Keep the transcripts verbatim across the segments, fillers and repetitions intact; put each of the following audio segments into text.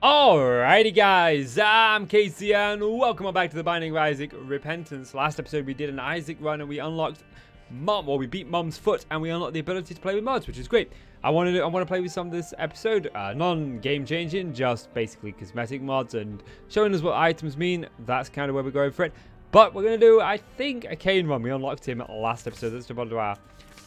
Alrighty guys, I'm Casey and welcome back to the Binding of Isaac Repentance. Last episode we did an Isaac run and we unlocked Mom, or well, we beat Mom's foot and we unlocked the ability to play with mods, which is great. I wanted to, I want to play with some of this episode, uh, non-game changing, just basically cosmetic mods and showing us what items mean. That's kind of where we're going for it. But we're going to do, I think, a Cain run. We unlocked him last episode. Let's jump onto our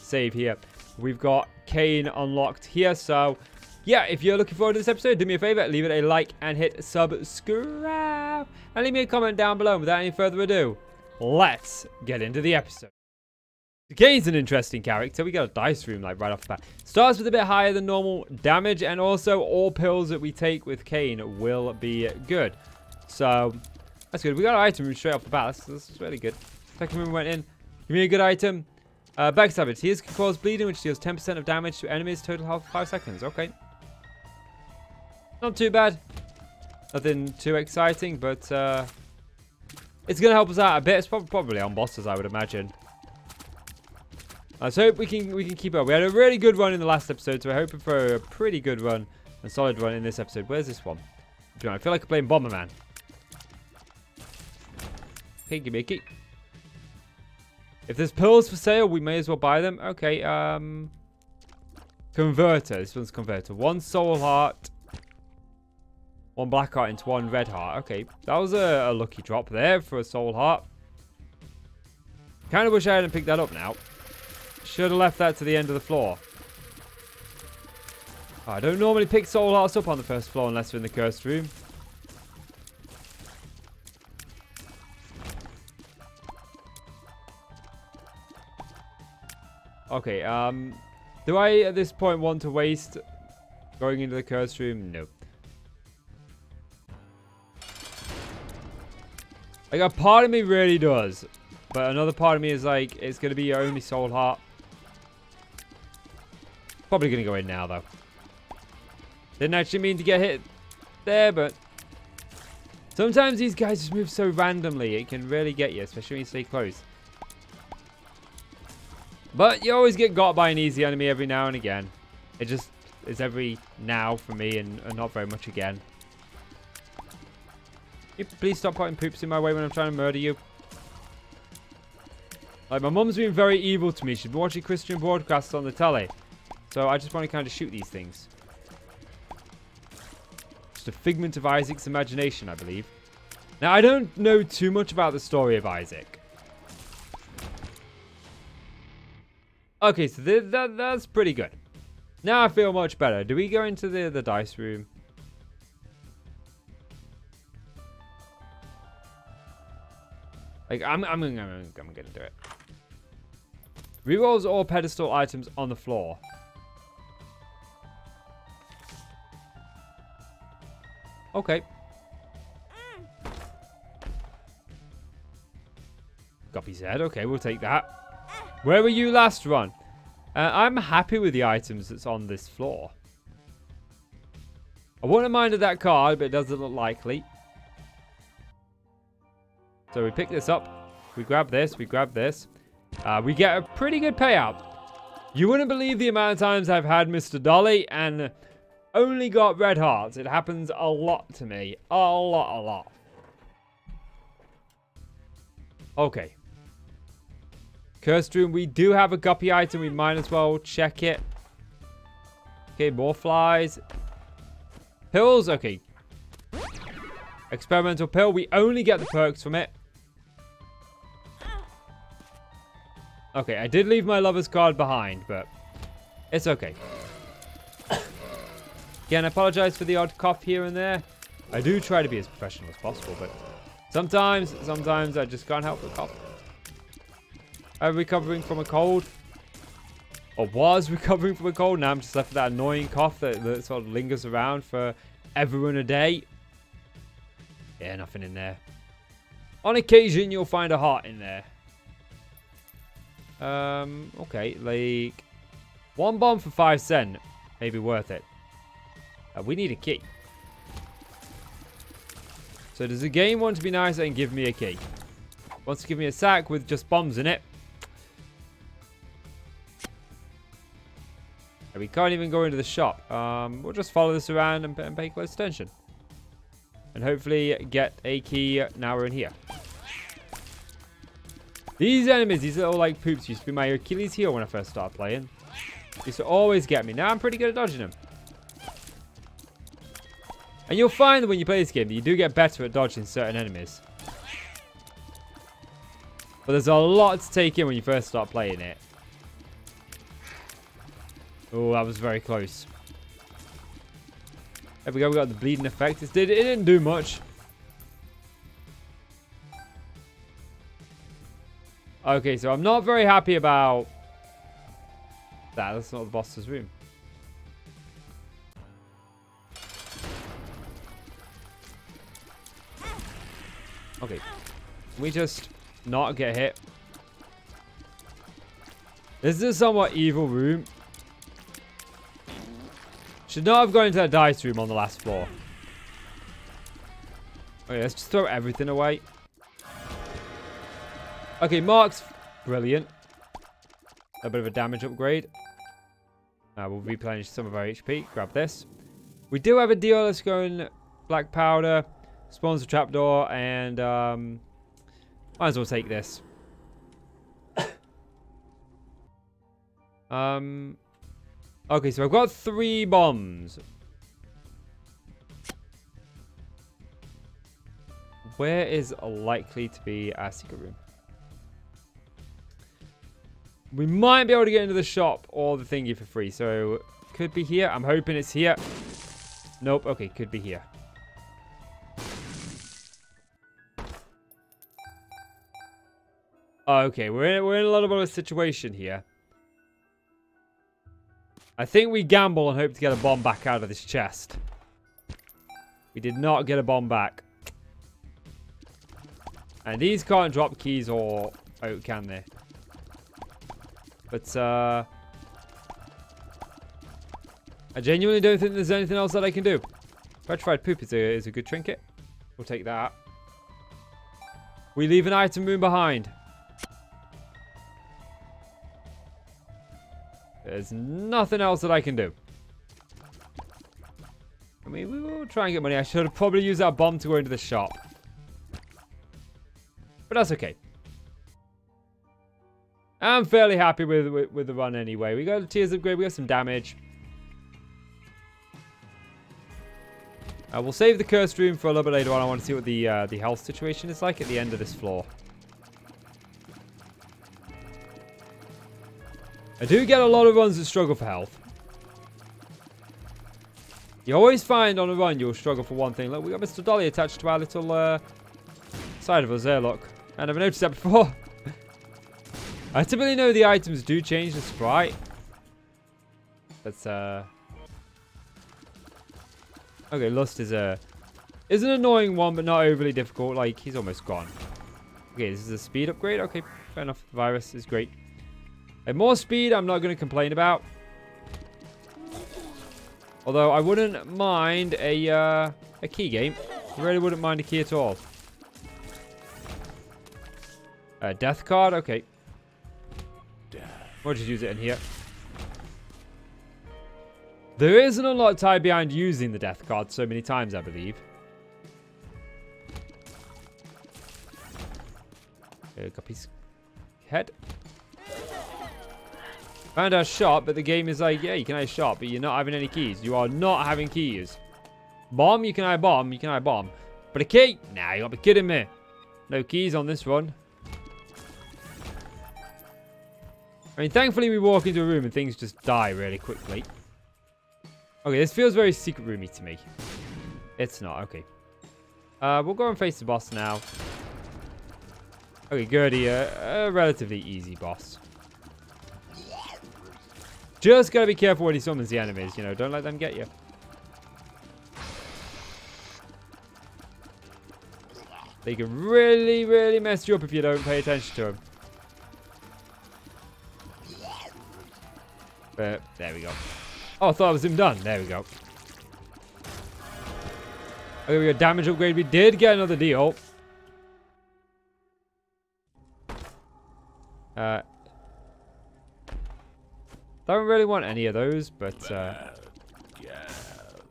save here. We've got Cain unlocked here, so... yeah, if you're looking forward to this episode, do me a favor, leave it a like and hit subscribe. And leave me a comment down below. Without any further ado, let's get into the episode. Cain's an interesting character. We got a dice room like right off the bat. Starts with a bit higher than normal damage, and also all pills that we take with Cain will be good. So, that's good. We got an item room straight off the bat. That's, that's really good. Second room went in. Give me a good item. Uh, Backstabber. Tears can cause bleeding, which deals ten percent of damage to enemies. Total health five seconds. Okay. Not too bad. Nothing too exciting, but uh, it's going to help us out a bit. It's prob probably on bosses, I would imagine. Let's hope we can, we can keep up. We had a really good run in the last episode, so we're hoping for a pretty good run, a solid run in this episode. Where's this one? I feel like I'm playing Bomberman. Okay, give me a key. If there's pills for sale, we may as well buy them. Okay, um... converter. This one's converter. One soul heart. One black heart into one red heart. Okay, that was a, a lucky drop there for a soul heart. Kind of wish I hadn't picked that up now. Should have left that to the end of the floor. I don't normally pick soul hearts up on the first floor unless we're in the cursed room. Okay, um... do I, at this point, want to waste going into the cursed room? Nope. Like, a part of me really does. But another part of me is like, it's going to be your only soul heart. Probably going to go in now, though. Didn't actually mean to get hit there, but... sometimes these guys just move so randomly, it can really get you, especially when you stay close. But you always get got by an easy enemy every now and again. It just is every now for me, and, and not very much again. You please stop putting poops in my way when I'm trying to murder you. Like, my mum's been very evil to me. She's been watching Christian broadcasts on the telly. So I just want to kind of shoot these things. Just a figment of Isaac's imagination, I believe. Now, I don't know too much about the story of Isaac. Okay, so th that, that's pretty good. Now I feel much better. Do we go into the, the dice room? Like, I'm, I'm, I'm, I'm, I'm gonna do it. Rerolls all pedestal items on the floor. Okay. Mm. Guppy Zed. Okay, we'll take that. Where were you last run? Uh, I'm happy with the items that's on this floor. I wouldn't have minded that card, but it doesn't look likely. So we pick this up, we grab this, we grab this. Uh, we get a pretty good payout. You wouldn't believe the amount of times I've had Mister Dolly and only got red hearts. It happens a lot to me. A lot, a lot. Okay. Cursed room, we do have a guppy item. We might as well check it. Okay, more flies. Pills, okay. Experimental pill, we only get the perks from it. Okay, I did leave my lover's card behind, but it's okay. Again, I apologize for the odd cough here and there. I do try to be as professional as possible, but sometimes, sometimes I just can't help but cough. I'm recovering from a cold. Or was recovering from a cold. Now I'm just left with that annoying cough that, that sort of lingers around for everyone a day. Yeah, nothing in there. On occasion, you'll find a heart in there. Um, okay, like... one bomb for five cent. Maybe worth it. Uh, we need a key. So does the game want to be nice and give me a key? Wants to give me a sack with just bombs in it. And we can't even go into the shop. Um, we'll just follow this around and, and pay close attention. and hopefully get a key. Now we're in here. These enemies, these little like poops, used to be my Achilles heel when I first started playing. They used to always get me. Now I'm pretty good at dodging them. And you'll find that when you play this game, you do get better at dodging certain enemies. But there's a lot to take in when you first start playing it. Oh, that was very close. There we go, we got the bleeding effect. It, did, it didn't do much. Okay, so I'm not very happy about that. That's not the boss's room. Okay. Can we just not get hit? This is a somewhat evil room. Should not have gone into that dice room on the last floor. Okay, let's just throw everything away. Okay, Mark's brilliant. A bit of a damage upgrade. Uh, we'll replenish some of our H P. Grab this. We do have a deal. Let's go in black powder. Spawns the trapdoor, and um, might as well take this. um, okay, so I've got three bombs. Where is likely to be our secret room? We might be able to get into the shop or the thingy for free, so could be here. I'm hoping it's here. Nope. Okay, could be here. Okay, we're in, we're in a little bit of a situation here. I think we gamble and hope to get a bomb back out of this chest. We did not get a bomb back. And these can't drop keys or oak, can they? But, uh... I genuinely don't think there's anything else that I can do. Petrified poop is a, is a good trinket. We'll take that. We leave an item room behind. There's nothing else that I can do. I mean, we will try and get money. I should have probably used that bomb to go into the shop. But that's okay. I'm fairly happy with, with, with the run anyway. We got the tears upgrade. We got some damage. Uh, we'll save the cursed room for a little bit later on. I want to see what the, uh, the health situation is like at the end of this floor. I do get a lot of runs that struggle for health. You always find on a run you'll struggle for one thing. Look, we got Mister Dolly attached to our little uh, side of us there, look. I never noticed that before. I typically know the items do change the sprite. That's, uh... okay, Lust is a... is an annoying one, but not overly difficult. Like, he's almost gone. Okay, this is a speed upgrade. Okay, fair enough. Virus is great. And more speed, I'm not going to complain about. Although I wouldn't mind a uh, a key game. I really wouldn't mind a key at all. A death card, okay. We'll just use it in here. There is an unlock tied behind using the death card so many times, I believe. Okay, Guppy's head. Found our shop, but the game is like, yeah, you can have a shop, but you're not having any keys. You are not having keys. Bomb, you can have bomb, you can have bomb. But a key? Nah, you gotta be kidding me. No keys on this run. I mean, thankfully we walk into a room and things just die really quickly. Okay, this feels very secret roomy to me. It's not, okay. Uh, we'll go and face the boss now. Okay, Gurdy, uh, a relatively easy boss. Just gotta be careful when he summons the enemies, you know. Don't let them get you. They can really, really mess you up if you don't pay attention to them. But, there we go. Oh, I thought I was him done. There we go. Okay, we got damage upgrade. We did get another deal. Uh... I don't really want any of those, but uh,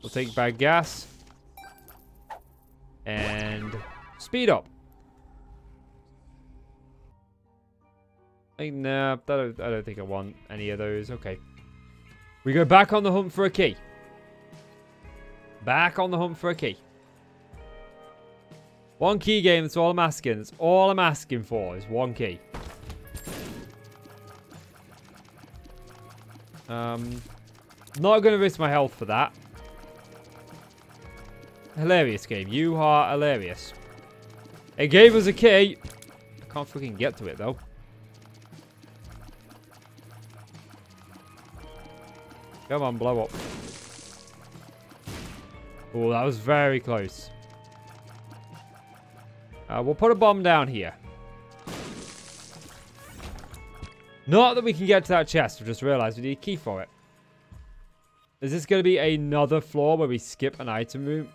we'll take bad gas. and speed up. I, nah, I don't, I don't think I want any of those. Okay. We go back on the hunt for a key. Back on the hunt for a key. One key game, that's all I'm asking. That's all I'm asking for is one key. Um, not going to risk my health for that. Hilarious game. You are hilarious. It gave us a key. I can't fucking get to it, though. Come on, blow up. Oh, that was very close. Uh, we'll put a bomb down here. Not that we can get to that chest. I've just realized we need a key for it. Is this going to be another floor where we skip an item room?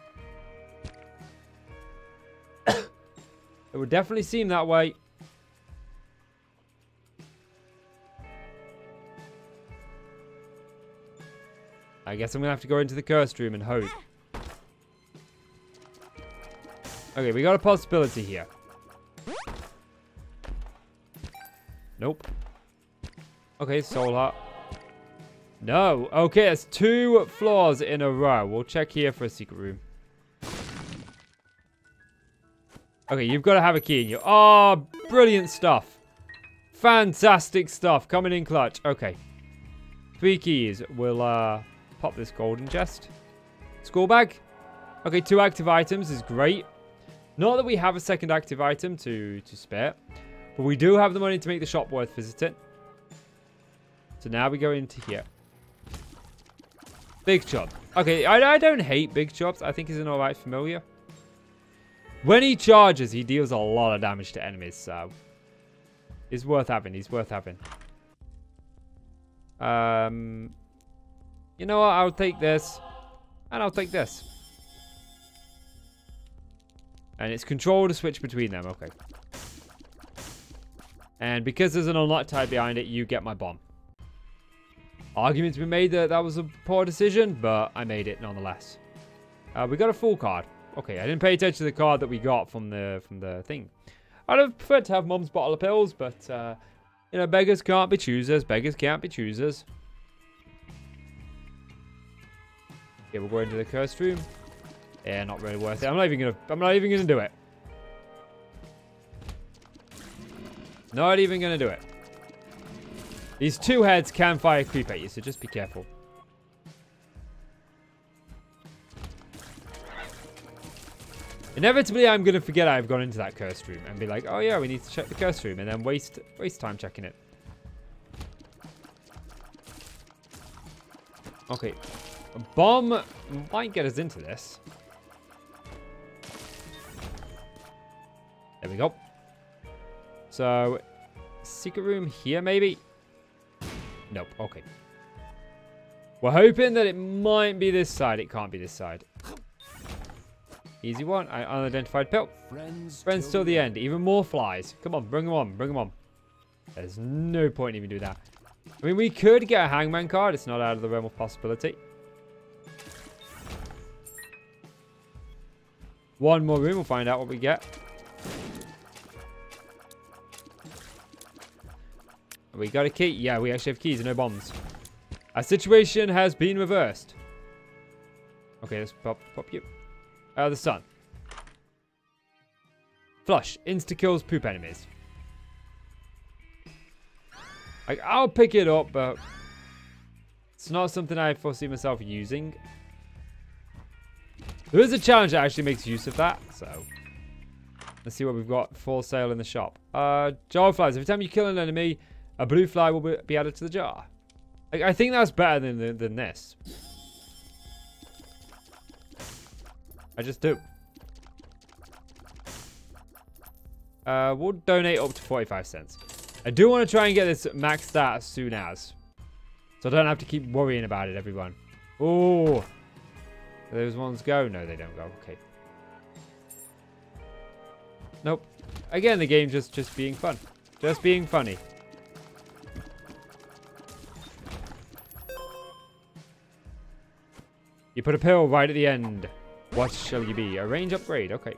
It would definitely seem that way. I guess I'm going to have to go into the cursed room and hope. Okay, we got a possibility here. Nope. Okay, soul heart. No. Okay, that's two floors in a row. We'll check here for a secret room. Okay, you've got to have a key in you. Oh, brilliant stuff. Fantastic stuff. Coming in clutch. Okay. Three keys. We'll, uh... pop this golden chest. School bag. Okay, two active items is great. Not that we have a second active item to, to spare. But we do have the money to make the shop worth visiting. So now we go into here. Big Chop. Okay, I, I don't hate Big Chops. I think he's an alright familiar. When he charges, he deals a lot of damage to enemies. So he's worth having. He's worth having. Um... You know what? I'll take this. And I'll take this. And it's control to switch between them. Okay. And because there's an unlock tied behind it, you get my bomb. Argument to be made that that was a poor decision, but I made it nonetheless. Uh, we got a full card. Okay, I didn't pay attention to the card that we got from the from the thing. I'd have preferred to have Mom's bottle of pills, but, uh, you know, beggars can't be choosers. Beggars can't be choosers. Okay, we'll go into the cursed room. Yeah, not really worth it. I'm not even gonna. I'm not even gonna do it. Not even gonna do it. These two heads can fire creep at you, so just be careful. Inevitably, I'm gonna forget I've gone into that cursed room and be like, "Oh yeah, we need to check the cursed room," and then waste waste time checking it. Okay. A bomb might get us into this. There we go. So, secret room here, maybe? Nope, okay. We're hoping that it might be this side. It can't be this side. Easy one. I unidentified pill. Friends, Friends till the end. Even more flies. Come on, bring them on. Bring them on. There's no point in even doing that. I mean, we could get a hangman card. It's not out of the realm of possibility. One more room, we'll find out what we get. We got a key. Yeah, we actually have keys and no bombs. Our situation has been reversed. Okay, let's pop, pop you. Uh, the sun. Flush. Insta-kills poop enemies. Like, I'll pick it up, but it's not something I foresee myself using. There is a challenge that actually makes use of that, so let's see what we've got for sale in the shop. Uh, jar of flies. Every time you kill an enemy, a blue fly will be added to the jar. Like, I think that's better than than this. I just do. Uh, we'll donate up to forty-five cents. I do want to try and get this maxed out as soon as, so I don't have to keep worrying about it, everyone. Oh. Those ones go? No, they don't go. Okay. Nope. Again, the game just, just being fun. Just being funny. You put a pill right at the end. What shall you be? A range upgrade, okay.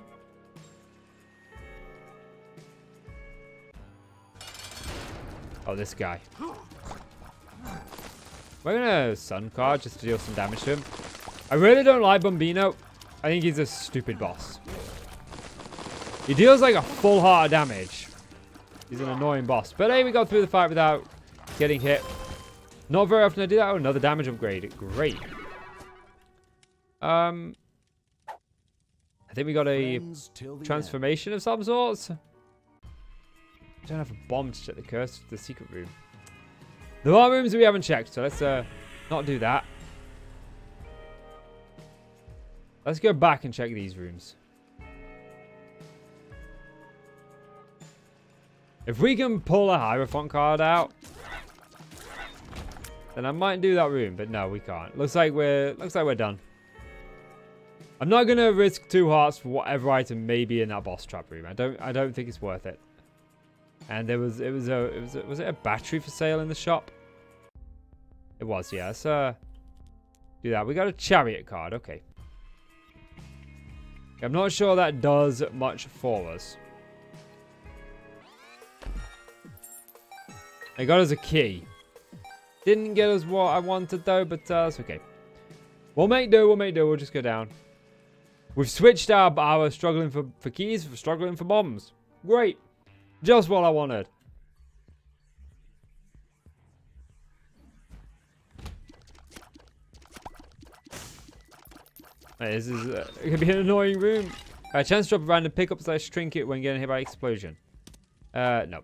Oh, this guy. We're gonna Sun Card just to deal some damage to him. I really don't like Bombino. I think he's a stupid boss. He deals like a full heart of damage. He's an annoying boss. But hey, we got through the fight without getting hit. Not very often I do that. Oh, another damage upgrade. Great. Um, I think we got a transformation of some sorts. I don't have a bomb to check the curse to the secret room. There are rooms we haven't checked, so let's uh, not do that. Let's go back and check these rooms. If we can pull a Hierophant card out, then I might do that room, but no, we can't. Looks like we're looks like we're done. I'm not gonna risk two hearts for whatever item may be in that boss trap room. I don't I don't think it's worth it. And there was it was a it was a, was it a battery for sale in the shop? It was, yeah. Let's uh, do that. We got a chariot card, okay. I'm not sure that does much for us. It got us a key. Didn't get us what I wanted though, but uh, that's okay. We'll make do, we'll make do, we'll just go down. We've switched our, our struggling for, for keys, for struggling for bombs. Great. Just what I wanted. This is uh, it could be an annoying room. Uh, chance to drop a random pickup slash trinket when getting hit by explosion. Uh, no.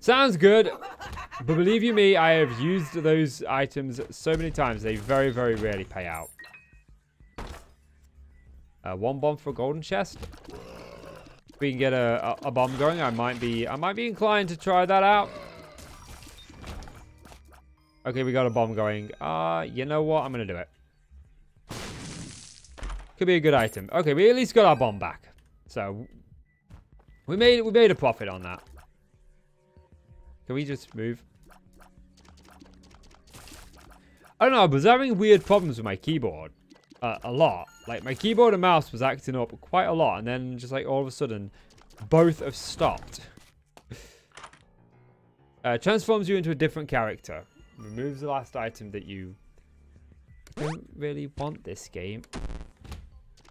Sounds good, but believe you me, I have used those items so many times they very, very rarely pay out. Uh, one bomb for a golden chest. If we can get a, a, a bomb going, I might be, I might be inclined to try that out. Okay, we got a bomb going. Uh, you know what? I'm gonna do it. Could be a good item. Okay, we at least got our bomb back, so we made we made a profit on that. Can we just move? I don't know. I was having weird problems with my keyboard uh, a lot. Like my keyboard and mouse was acting up quite a lot, and then just like all of a sudden, both have stopped. uh, transforms you into a different character. Removes the last item that you don't really want this game.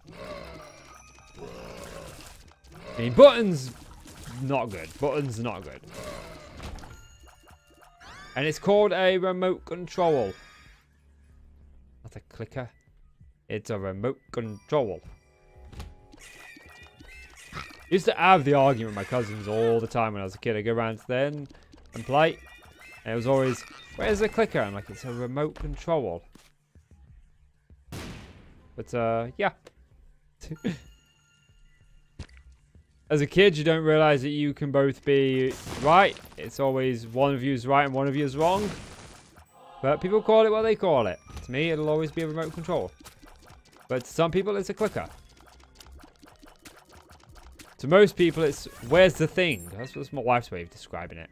I mean, buttons, not good. Buttons, not good. And it's called a remote control. Not a clicker. It's a remote control. Used to have the argument with my cousins all the time when I was a kid. I'd go around to them and play. And it was always, where's the clicker? I'm like, it's a remote control. But, uh, yeah. As a kid, you don't realize that you can both be right. It's always one of you is right and one of you is wrong. But people call it what they call it. To me, it'll always be a remote control. But to some people, it's a clicker. To most people, it's where's the thing? That's, that's my wife's way of describing it.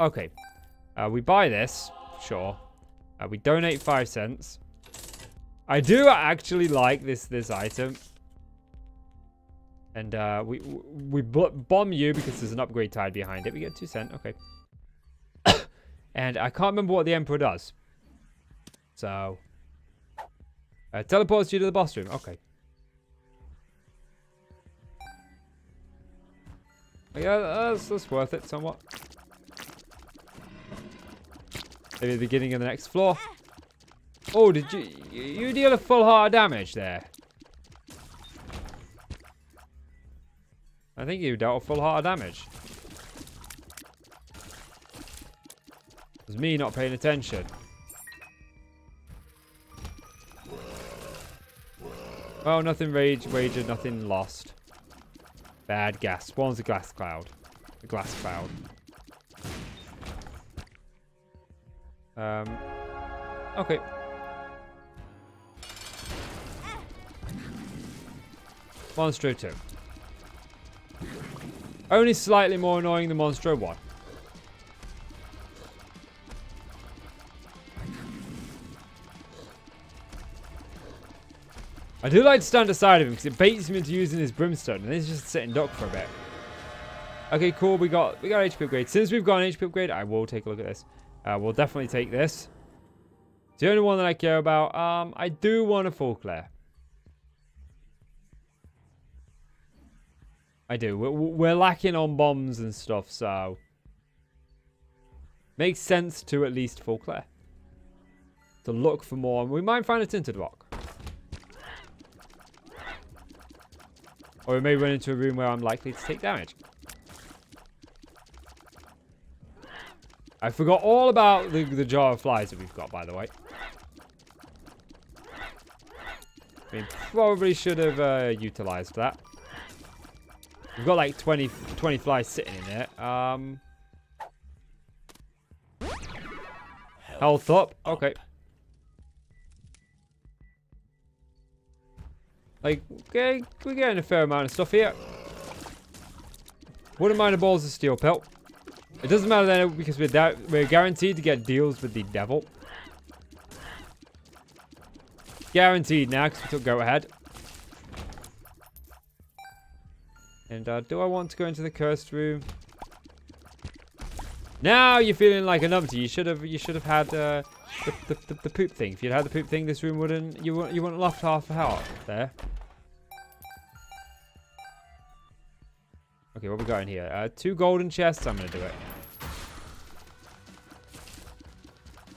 Okay. Uh, we buy this, sure. Uh, we donate five cents. I do actually like this this item, and uh, we we bomb you because there's an upgrade tied behind it. We get two cent, okay. And I can't remember what the Emperor does, so uh, teleports you to the boss room, okay. Yeah, that's, that's worth it somewhat. Maybe the beginning of the next floor. Oh, did you you deal a full heart of damage there? I think you dealt a full heart of damage. It was me not paying attention. Oh, nothing rage wagered, nothing lost. Bad gas. Spawns a glass cloud. A glass cloud. Um. Okay. Monstro two. Only slightly more annoying than Monstro one. I do like to stand aside of him because it baits him into using his brimstone, and he's just sitting dock for a bit. Okay, cool. We got we got an H P upgrade. Since we've got an H P upgrade, I will take a look at this. Uh, we'll definitely take this. It's the only one that I care about. Um, I do want a full clear. I do. We're, we're lacking on bombs and stuff, so makes sense to at least full clear. To look for more, and we might find a tinted rock. Or we may run into a room where I'm likely to take damage. I forgot all about the, the jar of flies that we've got, by the way. We probably should have uh, utilized that. We've got like twenty, twenty flies sitting in there. Um, health up. Okay. Like, okay, we're getting a fair amount of stuff here. Wouldn't mind the balls of steel pelt. It doesn't matter then because we're, da we're guaranteed to get deals with the devil. Guaranteed now because we took go ahead. And uh, do I want to go into the cursed room? Now you're feeling like a numpty. You should have you should have had uh, the, the, the, the poop thing. If you'd had the poop thing, this room wouldn't. You wouldn't, you wouldn't have left half a heart there. Okay, what we got in here? Uh, two golden chests. I'm going to do it.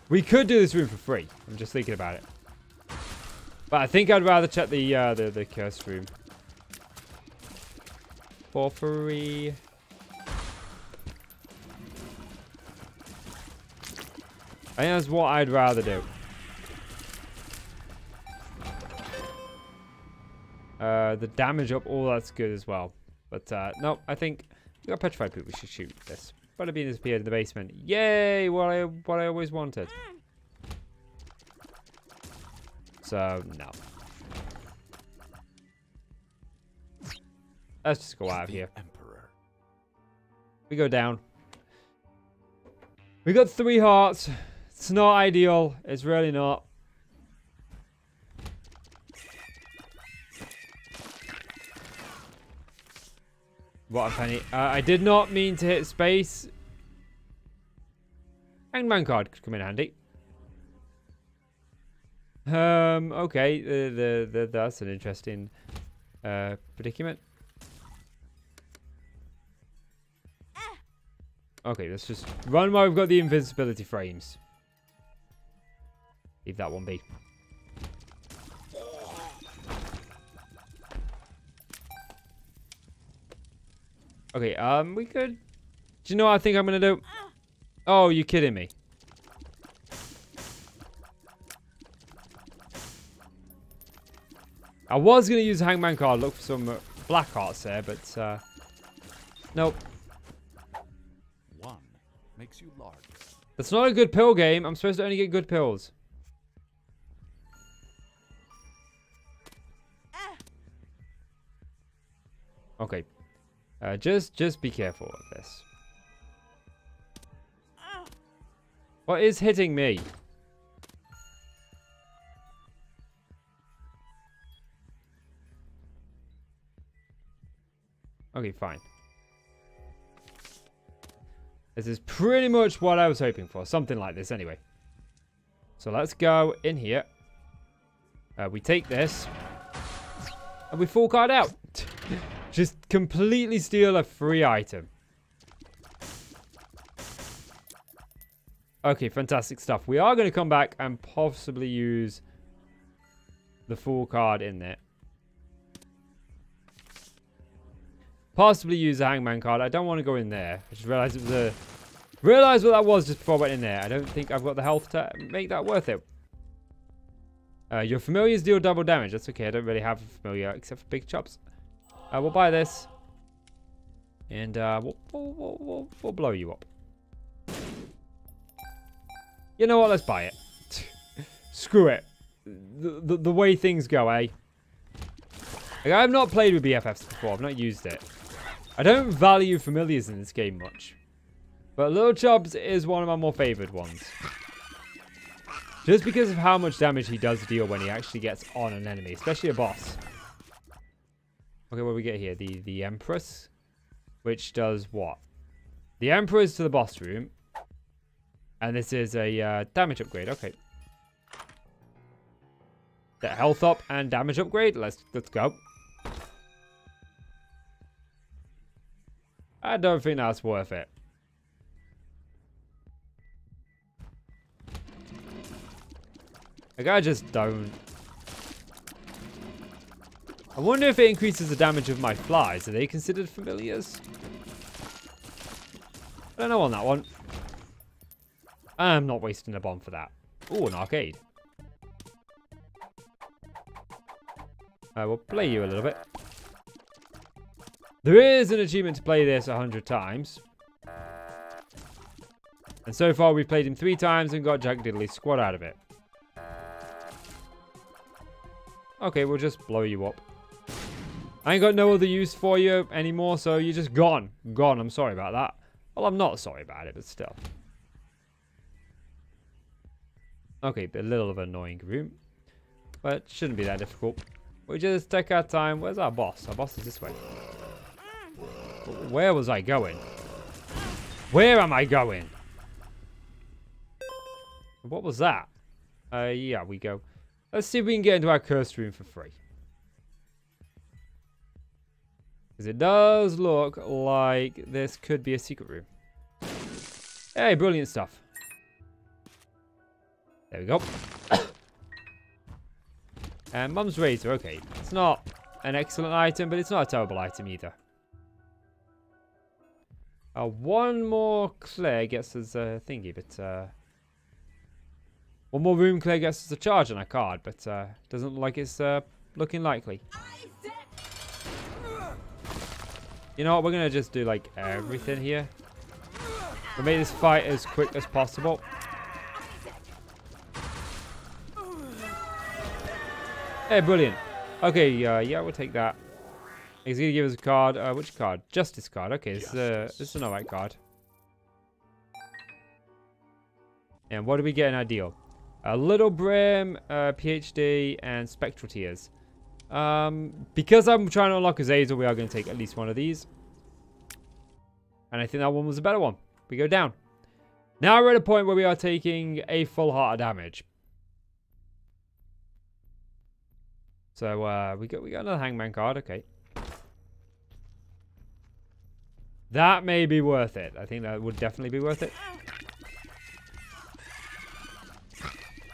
We could do this room for free. I'm just thinking about it. But I think I'd rather check the uh, the, the cursed room. For free. I think that's what I'd rather do. Uh, the damage up, all that's good as well. But uh, no, I think we got petrified poop. We should shoot this. But it being disappeared in the basement. Yay! What I what I always wanted. So no. Let's just go out of here. Emperor. We go down. We got three hearts. It's not ideal. It's really not. What a penny. Uh, I did not mean to hit space. Hangman card could come in handy. Um. Okay. The the, the that's an interesting uh, predicament. Okay, let's just run while we've got the invincibility frames. Leave that one be. Okay, um, we could... Do you know what I think I'm going to do? Oh, you're kidding me. I was going to use a Hangman card, look for some black hearts there, but... Uh, nope. Makes you large. That's not a good pill game. I'm supposed to only get good pills. Okay. Uh, just just be careful with this. What is hitting me? Okay, fine. This is pretty much what I was hoping for. Something like this anyway. So let's go in here. Uh, we take this. And we full card out. Just completely steal a free item. Okay, fantastic stuff. We are going to come back and possibly use the full card in there. Possibly use a Hangman card. I don't want to go in there. I just realized it was a... Realized what that was just before I went in there. I don't think I've got the health to make that worth it. Uh, your familiars deal double damage. That's okay. I don't really have a familiar except for big chops. Uh, we'll buy this. And uh, we'll, we'll, we'll, we'll, we'll blow you up. You know what? Let's buy it. Screw it. The, the, the way things go, eh? Like, I have not played with B F Fs before. I've not used it. I don't value familiars in this game much. But Little Chubs is one of my more favoured ones. Just because of how much damage he does deal when he actually gets on an enemy, especially a boss. Okay, what do we get here? The the Empress, which does what? The Emperor is to the boss room. And this is a uh, damage upgrade. Okay. The health up and damage upgrade. Let's let's go. I don't think that's worth it. Like, I just don't. I wonder if it increases the damage of my flies. Are they considered familiars? I don't know on that one. I'm not wasting a bomb for that. Ooh, an arcade. I will play you a little bit. There is an achievement to play this a hundred times. And so far we've played him three times and got Jack Diddley's squad out of it. Okay, we'll just blow you up. I ain't got no other use for you anymore, so you're just gone. Gone, I'm sorry about that. Well, I'm not sorry about it, but still. Okay, a little of an annoying room. But shouldn't be that difficult. We just take our time. Where's our boss? Our boss is this way. Where was I going? Where am I going? What was that? Uh, yeah, we go. Let's see if we can get into our cursed room for free. Because it does look like this could be a secret room. Hey, brilliant stuff. There we go. And Mom's Razor, okay. It's not an excellent item, but it's not a terrible item either. Uh, one more Claire gets us a thingy, but... Uh, one more room Claire gets us a charge on a card, but uh, doesn't look like it's uh, looking likely. You know what, we're going to just do, like, everything here. We'll make this fight as quick as possible. Hey, brilliant. Okay, uh, yeah, we'll take that. He's going to give us a card. Uh, which card? Justice card. Okay, this, uh, this is an alright card. And what do we get in our deal? A little brim, uh, P H D, and Spectral Tears. Um, because I'm trying to unlock Azazel, we are going to take at least one of these. And I think that one was a better one. We go down. Now we're at a point where we are taking a full heart of damage. So uh, we got we got another Hangman card, okay. That may be worth it. I think that would definitely be worth it.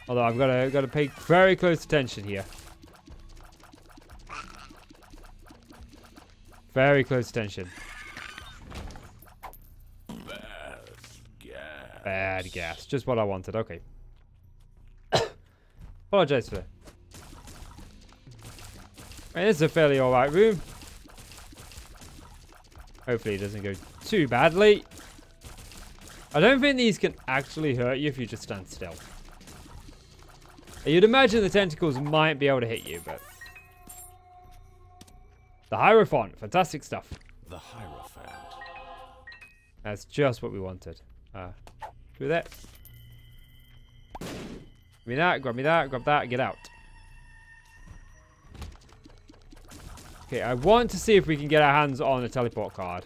Although I've got to got to pay very close attention here. Very close attention. Bad gas. Bad gas. Just what I wanted. Okay. Apologize for that. Right, this is a fairly alright room. Hopefully it doesn't go too badly. I don't think these can actually hurt you if you just stand still. You'd imagine the tentacles might be able to hit you, but... The Hierophant. Fantastic stuff. The Hierophant. That's just what we wanted. Uh, do that. Give me that, grab me that, grab that, get out. Okay, I want to see if we can get our hands on a teleport card.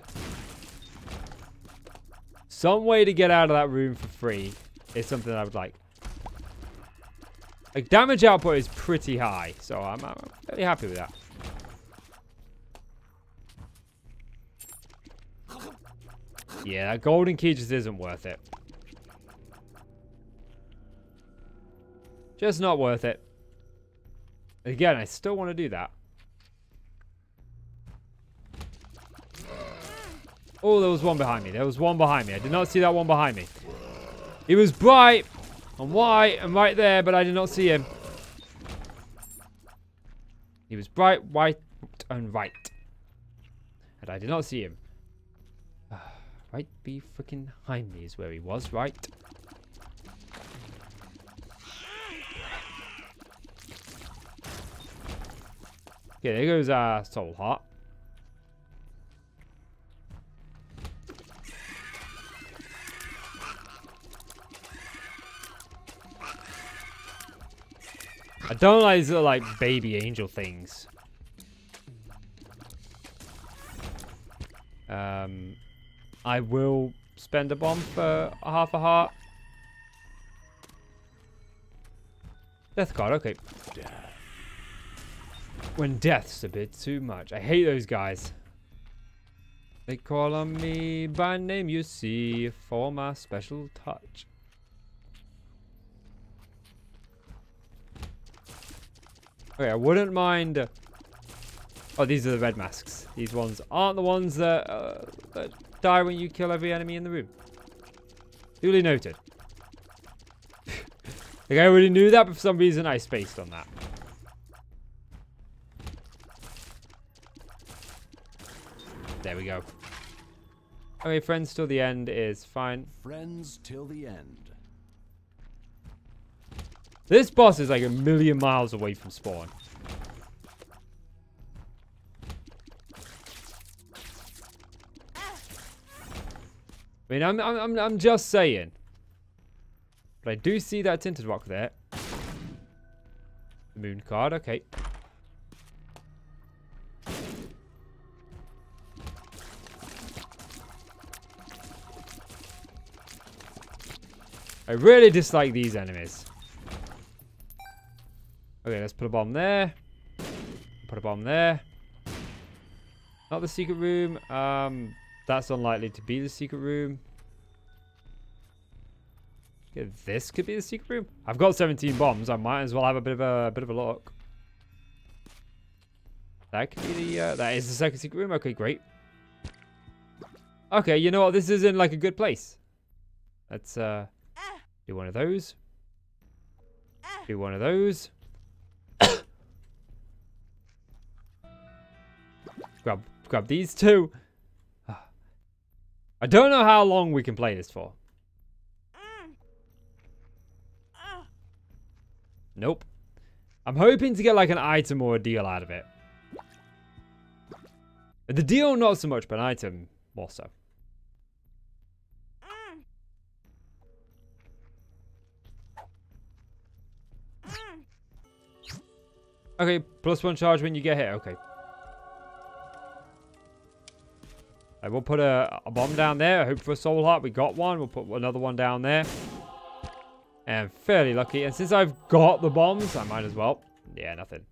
Some way to get out of that room for free is something I would like. Like, damage output is pretty high, so I'm, I'm really happy with that. Yeah, that golden key just isn't worth it. Just not worth it. Again, I still want to do that. Oh, there was one behind me. There was one behind me. I did not see that one behind me. He was bright and white and right there, but I did not see him. He was bright, white, and right. And I did not see him. Uh, right be freaking behind me is where he was, right? Okay, there goes our soul heart. I don't like these little, like, baby angel things. Um, I will spend a bomb for a half a heart. Death card, okay. When death's a bit too much. I hate those guys. They call on me by name, you see, for my special touch. Okay, I wouldn't mind... Oh, these are the red masks. These ones aren't the ones that, uh, that die when you kill every enemy in the room. Duly noted. Like, I already knew that, but for some reason I spaced on that. There we go. Okay, friends till the end is fine. Friends till the end. This boss is like a million miles away from spawn. I mean, I'm, I'm, I'm just saying. But I do see that tinted rock there. The moon card, okay. I really dislike these enemies. Okay, let's put a bomb there. Put a bomb there. Not the secret room. Um... That's unlikely to be the secret room. Yeah, this could be the secret room. I've got seventeen bombs. I might as well have a bit of a, a bit of a look. That could be the. Uh, that is the second secret room. Okay, great. Okay, you know what? This is in like a good place. Let's uh, do one of those. Do one of those. grab, grab these two. I don't know how long we can play this for. Nope. I'm hoping to get like an item or a deal out of it. The deal, not so much, but an item more so. Okay, plus one charge when you get hit. Okay. I will put a, a bomb down there. I hope for a soul heart. We got one. We'll put another one down there. And fairly lucky. And since I've got the bombs, I might as well. Yeah, nothing.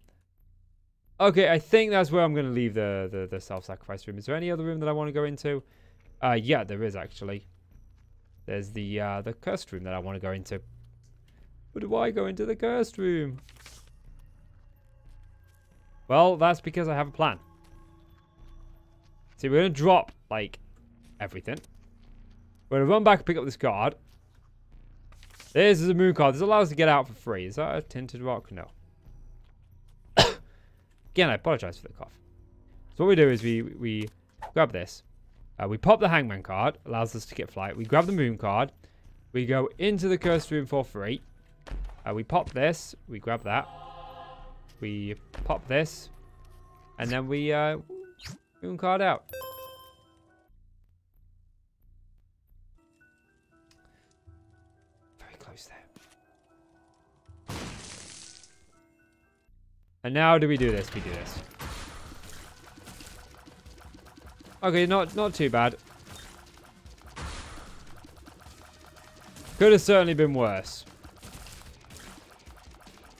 Okay, I think that's where I'm going to leave the, the, the self-sacrifice room. Is there any other room that I want to go into? Uh, yeah, there is actually. There's the, uh, the cursed room that I want to go into. But do I go into the cursed room? Well, that's because I have a plan. See, we're going to drop, like, everything. We're going to run back and pick up this card. This is a moon card. This allows us to get out for free. Is that a tinted rock? No. Again, I apologize for the cough. So what we do is we we grab this. Uh, we pop the hangman card. Allows us to get flight. We grab the moon card. We go into the cursed room for free. Uh, we pop this. We grab that. We pop this. And then we... Uh, Moon card out. Very close there. And now do we do this? We do this. Okay, not not too bad. Could have certainly been worse.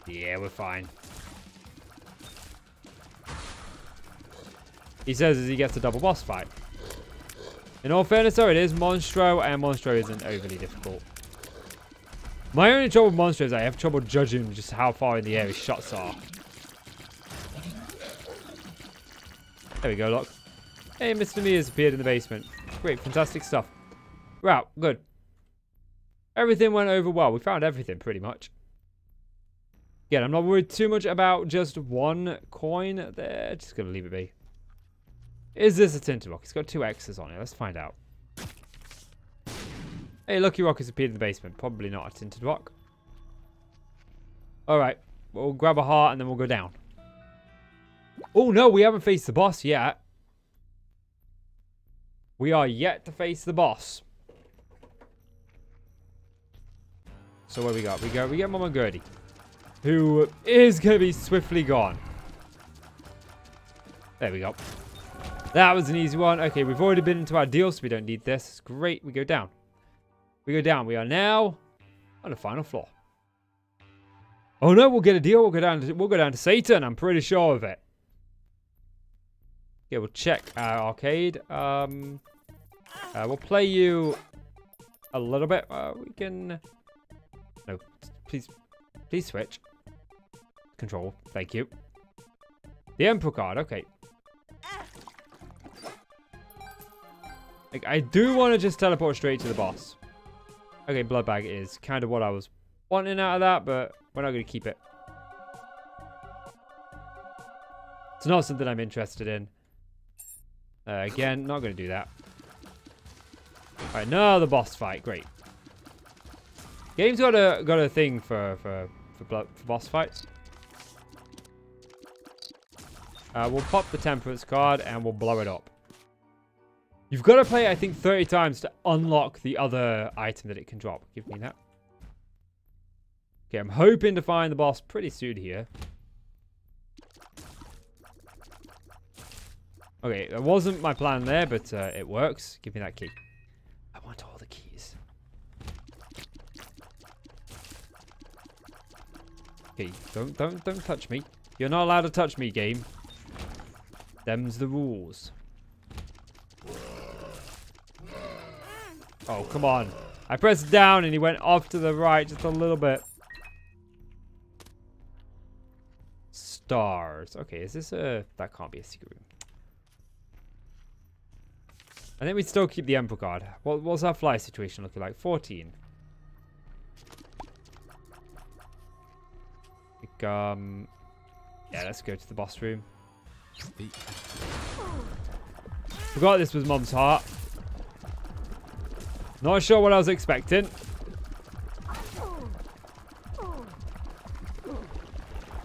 Yeah, we're fine. He says as he gets a double boss fight. In all fairness though, it is Monstro, and Monstro isn't overly difficult. My only trouble with Monstro is I have trouble judging just how far in the air his shots are. There we go, look. Hey, Mister Me has appeared in the basement. Great, fantastic stuff. Wow, good. Everything went over well. We found everything pretty much. Again, I'm not worried too much about just one coin there. Just gonna leave it be. Is this a tinted rock? It's got two X's on it. Let's find out. Hey, lucky rock has appeared in the basement. Probably not a tinted rock. All right. We'll grab a heart and then we'll go down. Oh, no. We haven't faced the boss yet. We are yet to face the boss. So what we got? We go. We get Mama Gurdy. who is going to be swiftly gone. There we go. That was an easy one. Okay, we've already been into our deal, so we don't need this. It's great. We go down. We go down. We are now on the final floor. Oh no, we'll get a deal. We'll go down to, we'll go down to Satan. I'm pretty sure of it. Yeah, we'll check our arcade. Um, uh, we'll play you a little bit. Uh, we can... No, please, please switch. Control, thank you. The Emperor card, okay. Like, I do want to just teleport straight to the boss. Okay, Blood Bag is kind of what I was wanting out of that, but we're not going to keep it. It's not something I'm interested in. Uh, again, not going to do that. All right, now the boss fight. Great. Game's got a got a thing for for for, blood, for boss fights. Uh, we'll pop the Temperance card and we'll blow it up. You've got to play, I think, thirty times to unlock the other item that it can drop. Give me that. Okay, I'm hoping to find the boss pretty soon here. Okay, that wasn't my plan there, but uh, it works. Give me that key. I want all the keys. Okay, don't, don't, don't touch me. You're not allowed to touch me, game. Them's the rules. Oh, come on. I pressed down and he went off to the right just a little bit. Stars. Okay, is this a... That can't be a secret room. I think we still keep the Emperor card. What, what's our fly situation looking like? fourteen. Like, um, yeah, let's go to the boss room. Forgot this was Mom's Heart. Not sure what I was expecting.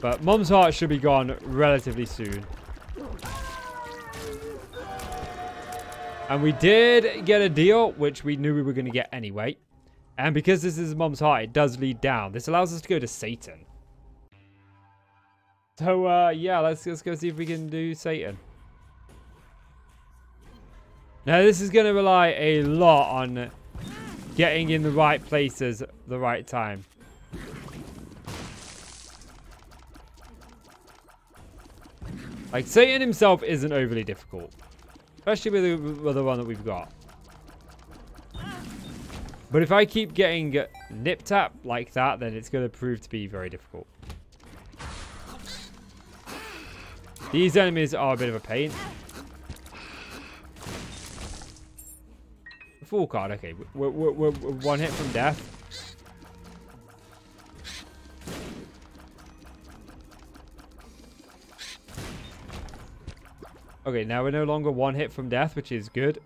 But Mom's Heart should be gone relatively soon. And we did get a deal, which we knew we were going to get anyway. And because this is Mom's Heart, it does lead down. This allows us to go to Satan. So, uh, yeah, let's, let's go see if we can do Satan. Now, this is going to rely a lot on getting in the right places at the right time. Like, Satan himself isn't overly difficult. Especially with the, with the one that we've got. But if I keep getting nip-tap like that, then it's going to prove to be very difficult. These enemies are a bit of a pain. The Fool card, okay. We're, we're, we're, we're one hit from death. Okay, now we're no longer one hit from death, which is good.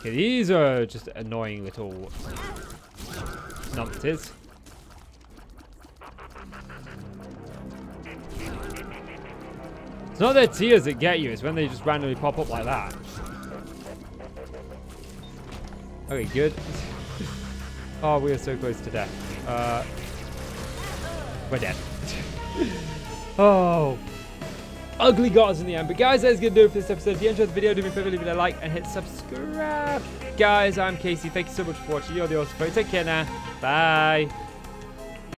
Okay, these are just annoying little numpties. It's not their tears that get you, it's when they just randomly pop up like that. Okay, good. Oh, we are so close to death. Uh... We're dead. Oh. Ugly gods in the end. But guys, that's going to do it for this episode. If you enjoyed the video, do me a favor, leave it a like and hit subscribe. Guys, I'm Casey. Thank you so much for watching. You're the awesome. Take care now. Bye.